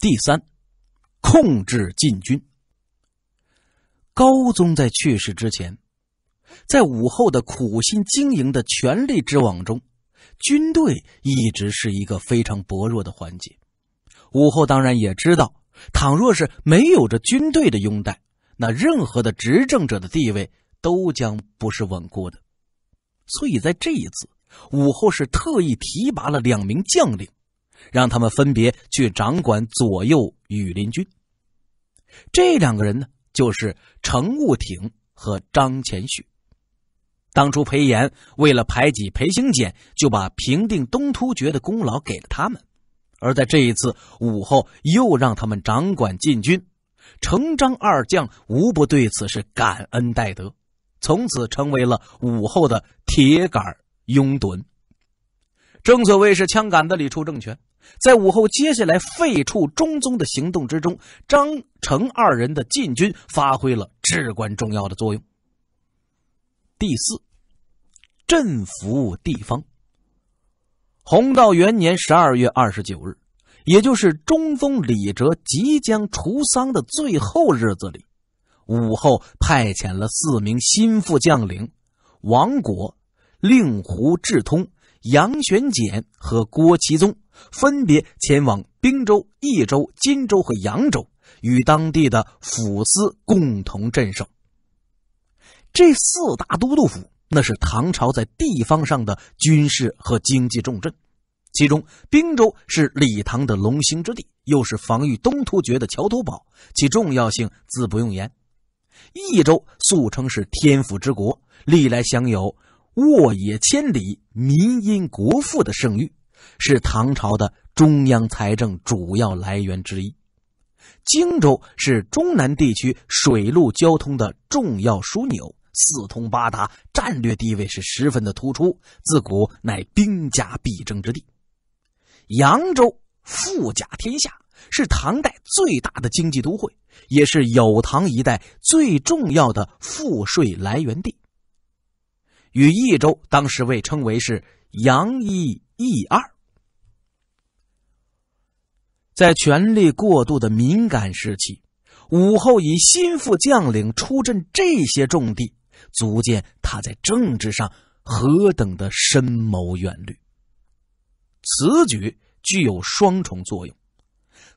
第三，控制禁军。高宗在去世之前，在武后的苦心经营的权力之网中，军队一直是一个非常薄弱的环节。武后当然也知道，倘若是没有着军队的拥戴，那任何的执政者的地位都将不是稳固的。所以在这一次，武后是特意提拔了2名将领，让他们分别去掌管左右羽林军。这2个人呢，就是程务挺和张前绪。当初裴炎为了排挤裴行俭，就把平定东突厥的功劳给了他们，而在这一次，武后又让他们掌管禁军，程张二将无不对此是感恩戴德，从此成为了武后的铁杆拥趸。正所谓是枪杆子里出政权，在武后接下来废黜中宗的行动之中，张程二人的禁军发挥了至关重要的作用。第四，镇服地方。弘道元年12月29日，也就是中宗李哲即将除丧的最后日子里，武后派遣了4名心腹将领王果、令狐智通、杨玄简和郭其宗，分别前往滨州、益州、荆州和扬州，与当地的府司共同镇守。这4大都督府，那是唐朝在地方上的军事和经济重镇。其中滨州是李唐的龙兴之地，又是防御东突厥的桥头堡，其重要性自不用言。益州素称是天府之国，历来享有沃野千里、民因国富的盛誉，是唐朝的中央财政主要来源之一。荆州是中南地区水陆交通的重要枢纽，4通8达，战略地位是十分的突出，自古乃兵家必争之地。扬州富甲天下，是唐代最大的经济都会，也是有唐一带最重要的赋税来源地。与益州当时被称为是扬一益二。在权力过度的敏感时期，武后以心腹将领出镇这些重地，足见他在政治上何等的深谋远虑。此举具有双重作用，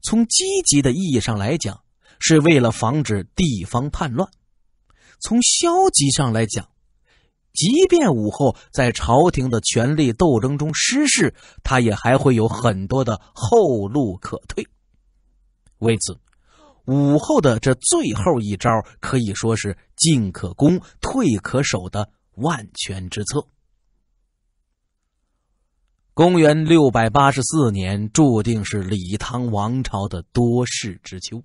从积极的意义上来讲，是为了防止地方叛乱；从消极上来讲，即便武后在朝廷的权力斗争中失势，他也还会有很多的后路可退。为此，武后的这最后一招可以说是进可攻、退可守的万全之策。公元684年注定是李唐王朝的多事之秋。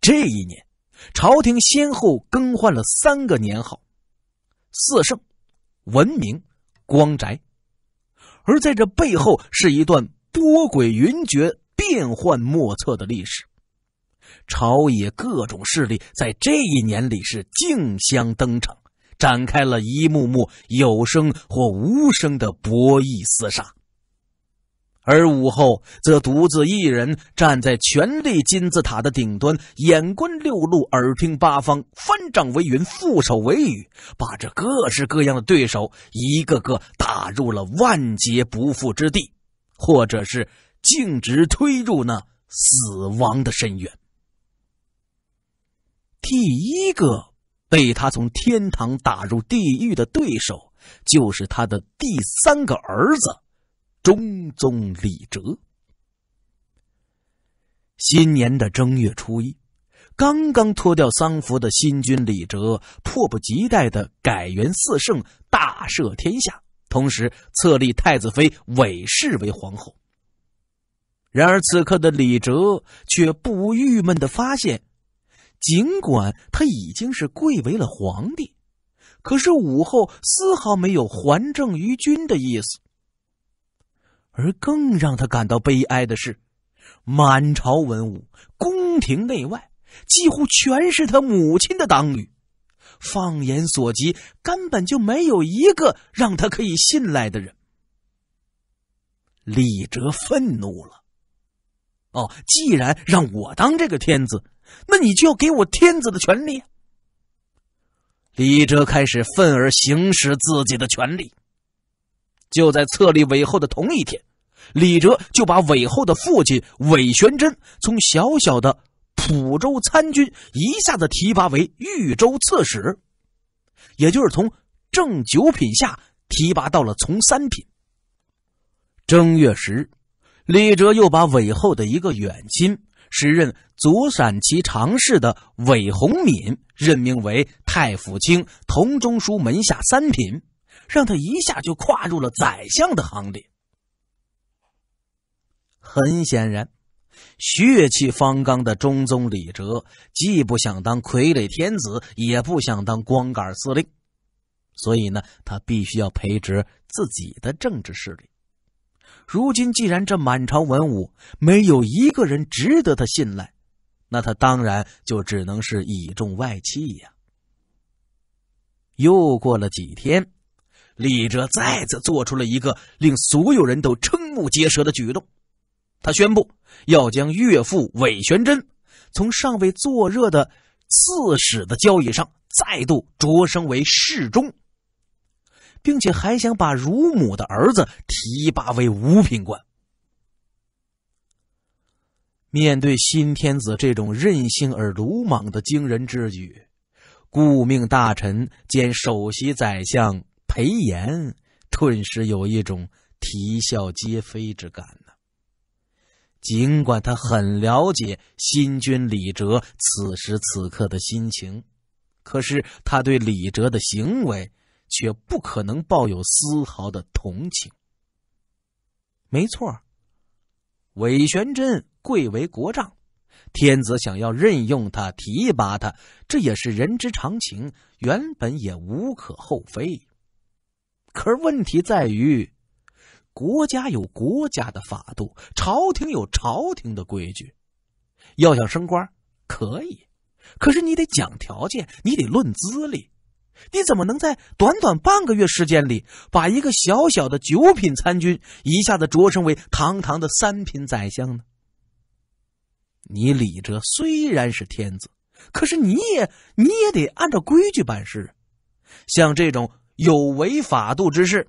这一年，朝廷先后更换了3个年号：四圣、文明、光宅。而在这背后是一段波诡云谲、变幻莫测的历史。朝野各种势力在这一年里是竞相登场，展开了一幕幕有声或无声的博弈厮杀。而武后则独自一人站在权力金字塔的顶端，眼观六路，耳听八方，翻掌为云，覆手为雨，把这各式各样的对手一个个打入了万劫不复之地，或者是径直推入那死亡的深渊。第1个被他从天堂打入地狱的对手，就是他的第3个儿子中宗李哲。新年的正月初1，刚刚脱掉丧服的新君李哲迫不及待地改元四圣，大赦天下，同时册立太子妃韦氏为皇后。然而此刻的李哲却不无郁闷地发现，尽管他已经是贵为了皇帝，可是武后丝毫没有还政于君的意思。而更让他感到悲哀的是，满朝文武、宫廷内外，几乎全是他母亲的党羽，放眼所及，根本就没有一个让他可以信赖的人。李哲愤怒了，哦，既然让我当这个天子，那你就要给我天子的权利。李哲开始愤而行使自己的权利。就在册立韦后的同一天，李哲就把韦后的父亲韦玄真从小小的蒲州参军一下子提拔为豫州刺史，也就是从正九品下提拔到了从三品。正月10日，李哲又把韦后的一个远亲，时任左陕齐常侍的韦弘敏任命为太府卿同中书门下三品，让他一下就跨入了宰相的行列。很显然，血气方刚的中宗李哲既不想当傀儡天子，也不想当光杆司令，所以呢，他必须要培植自己的政治势力。如今既然这满朝文武没有一个人值得他信赖，那他当然就只能是倚重外戚呀。又过了几天，李哲再次做出了一个令所有人都瞠目结舌的举动，他宣布要将岳父韦玄真从尚未坐热的刺史的交椅上再度擢升为侍中，并且还想把乳母的儿子提拔为5品官。面对新天子这种任性而鲁莽的惊人之举，顾命大臣兼首席宰相裴炎顿时有一种啼笑皆非之感呢。尽管他很了解新君李哲此时此刻的心情，可是他对李哲的行为却不可能抱有丝毫的同情。没错，韦玄真贵为国丈，天子想要任用他提拔他，这也是人之常情，原本也无可厚非。可是问题在于，国家有国家的法度，朝廷有朝廷的规矩。要想升官可以，可是你得讲条件，你得论资历，你怎么能在短短半个月时间里，把一个小小的9品参军一下子擢升为堂堂的3品宰相呢？你李哲虽然是天子，可是你也得按照规矩办事。像这种有违法度之事，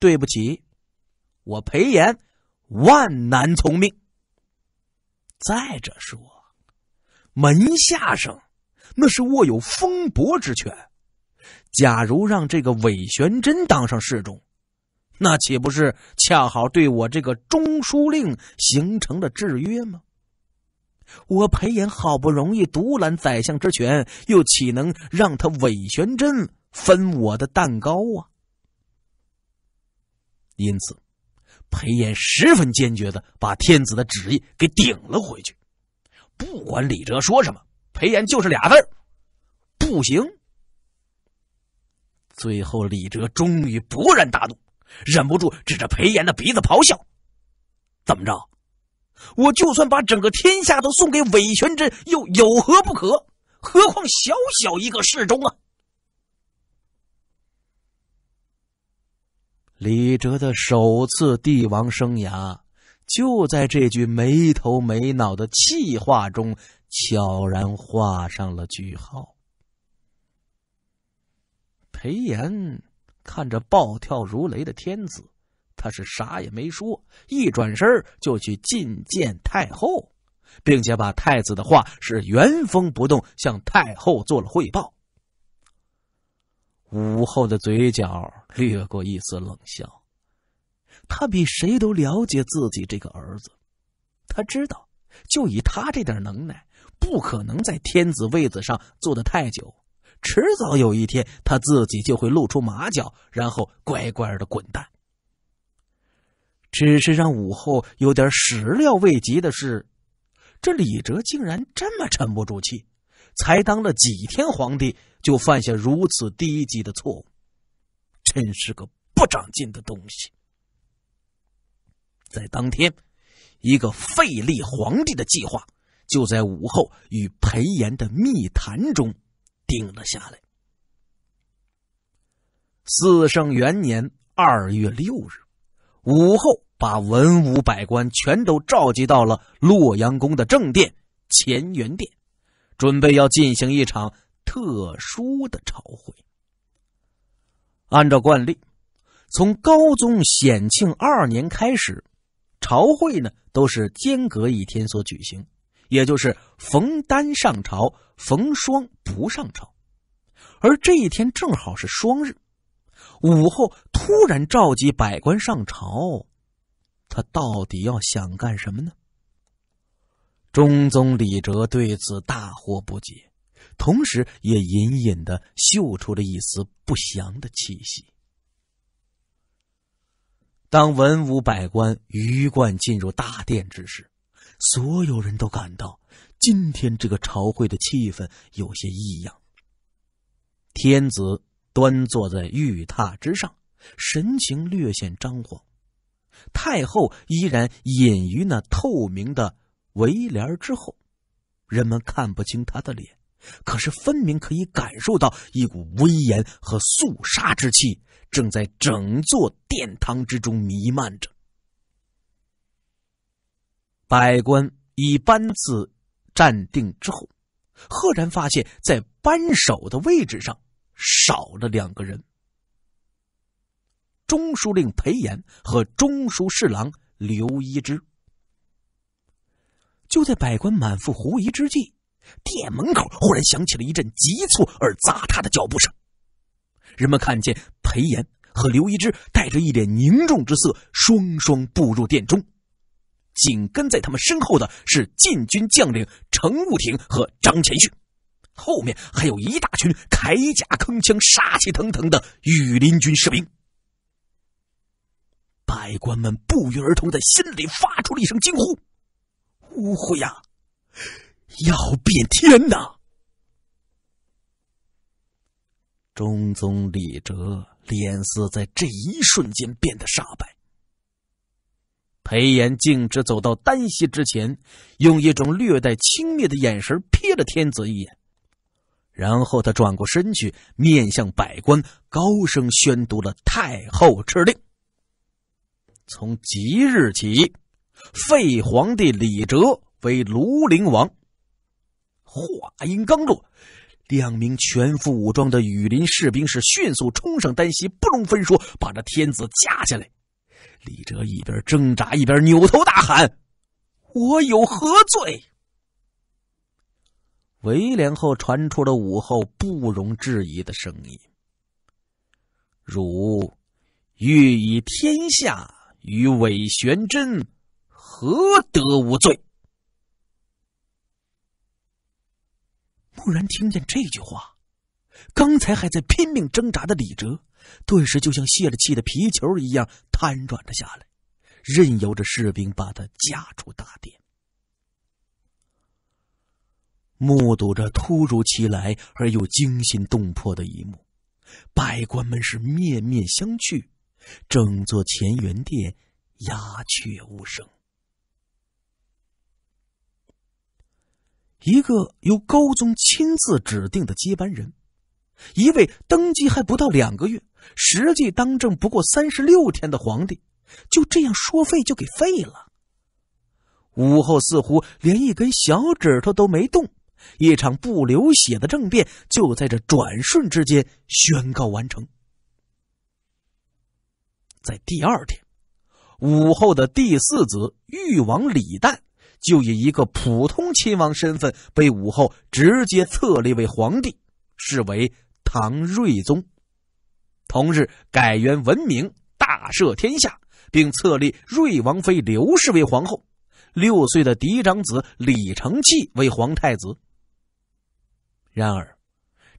对不起，我裴炎万难从命。再者说，门下生那是握有封伯之权，假如让这个韦玄真当上侍中，那岂不是恰好对我这个中书令形成了制约吗？我裴炎好不容易独揽宰相之权，又岂能让他韦玄真分我的蛋糕啊？因此，裴炎十分坚决地把天子的旨意给顶了回去。不管李哲说什么，裴炎就是俩字：不行。最后李哲终于勃然大怒，忍不住指着裴炎的鼻子咆哮：怎么着，我就算把整个天下都送给韦玄真又有何不可？何况小小一个侍中啊！李哲的首次帝王生涯就在这句没头没脑的气话中悄然画上了句号。裴炎看着暴跳如雷的天子，他是啥也没说，一转身就去觐见太后，并且把太子的话是原封不动向太后做了汇报。武后的嘴角掠过一丝冷笑，他比谁都了解自己这个儿子，他知道就以他这点能耐，不可能在天子位子上坐得太久，迟早有一天他自己就会露出马脚，然后乖乖的滚蛋。只是让武后有点始料未及的是，这李哲竟然这么沉不住气，才当了几天皇帝就犯下如此低级的错误，真是个不长进的东西。在当天，一个废立皇帝的计划就在武后与裴炎的密谈中定了下来。4圣元年2月6日，武后把文武百官全都召集到了洛阳宫的正殿乾元殿，准备要进行一场特殊的朝会。按照惯例，从高宗显庆2年开始，朝会呢都是间隔一天所举行，也就是冯丹上朝，冯双不上朝。而这一天正好是双日，午后突然召集百官上朝，他到底要想干什么呢？中宗李哲对此大惑不解，同时也隐隐地嗅出了一丝不祥的气息。当文武百官鱼贯进入大殿之时，所有人都感到今天这个朝会的气氛有些异样。天子端坐在玉榻之上，神情略显张皇，太后依然隐于那透明的围帘之后，人们看不清他的脸，可是分明可以感受到一股威严和肃杀之气正在整座殿堂之中弥漫着。百官以班次站定之后，赫然发现在班首的位置上少了2个人，中书令裴炎和中书侍郎刘一之。就在百官满腹狐疑之际，殿门口忽然响起了一阵急促而杂沓的脚步声，人们看见裴炎和刘一之带着一脸凝重之色，双双步入殿中，紧跟在他们身后的是禁军将领程务庭和张乾绪，后面还有一大群铠甲铿锵、杀气腾腾的羽林军士兵。百官们不约而同在心里发出了一声惊呼：“呜呼呀，要变天哪！”中宗李哲脸色在这一瞬间变得煞白。裴炎径直走到丹溪之前，用一种略带轻蔑的眼神瞥了天子一眼，然后他转过身去，面向百官高声宣读了太后敕令：从即日起，废皇帝李哲为庐陵王。话音刚落，2名全副武装的羽林士兵是迅速冲上丹溪，不容分说把这天子架下来。李哲一边挣扎一边扭头大喊：“我有何罪？”围帘后传出了武后不容置疑的声音：“汝欲以天下与伪玄真，何得无罪？”蓦然听见这句话，刚才还在拼命挣扎的李哲顿时就像泄了气的皮球一样瘫软了下来，任由着士兵把他架出大殿。目睹着突如其来而又惊心动魄的一幕，百官们是面面相觑，整座乾元殿鸦雀无声。一个由高宗亲自指定的接班人，一位登基还不到2个月，实际当政不过36天的皇帝，就这样说废就给废了。武后似乎连一根小指头都没动，一场不流血的政变就在这转瞬之间宣告完成。在第2天，武后的第4子豫王李旦就以一个普通亲王身份被武后直接册立为皇帝，是为唐睿宗，同日改元文明，大赦天下，并册立睿王妃刘氏为皇后，6岁的嫡长子李承器为皇太子。然而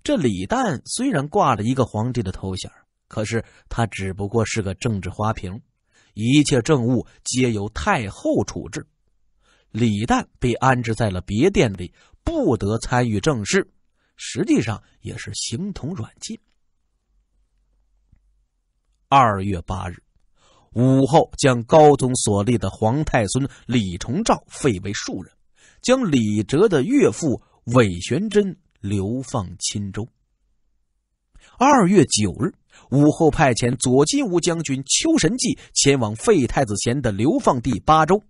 这李旦虽然挂了一个皇帝的头衔，可是他只不过是个政治花瓶，一切政务皆由太后处置。李旦被安置在了别殿里，不得参与政事，实际上也是形同软禁。2月8日，武后将高宗所立的皇太孙李重照废为庶人，将李哲的岳父韦玄真流放钦州。2月9日，武后派遣左金吾将军丘神济前往废太子贤的流放地巴州，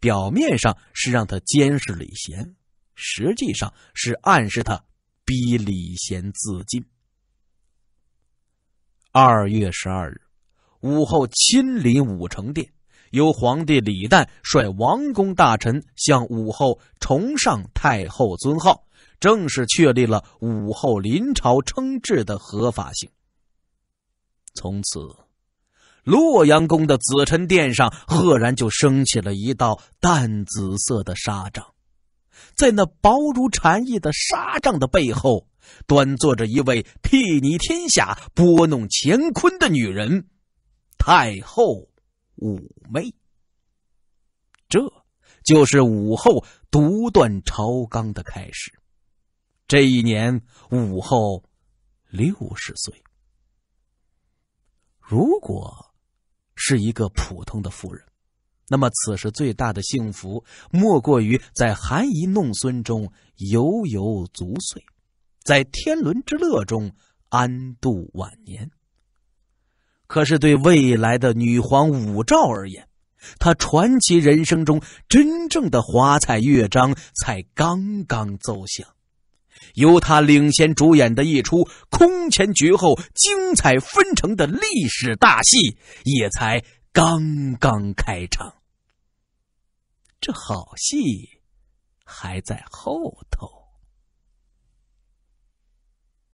表面上是让他监视李贤，实际上是暗示他逼李贤自尽。2月12日，武后亲临武成殿，由皇帝李旦率王公大臣向武后崇上太后尊号，正式确立了武后临朝称制的合法性。从此，洛阳宫的紫宸殿上赫然就升起了一道淡紫色的纱帐，在那薄如蝉翼的纱帐的背后，端坐着一位睥睨天下、拨弄乾坤的女人——太后武媚。这就是武后独断朝纲的开始。这一年，武后60岁。如果是一个普通的妇人，那么此时最大的幸福，莫过于在含饴弄孙中犹犹足岁，在天伦之乐中安度晚年。可是对未来的女皇武曌而言，她传奇人生中真正的华彩乐章才刚刚奏响。由他领衔主演的一出空前绝后、精彩纷呈的历史大戏也才刚刚开场，这好戏还在后头。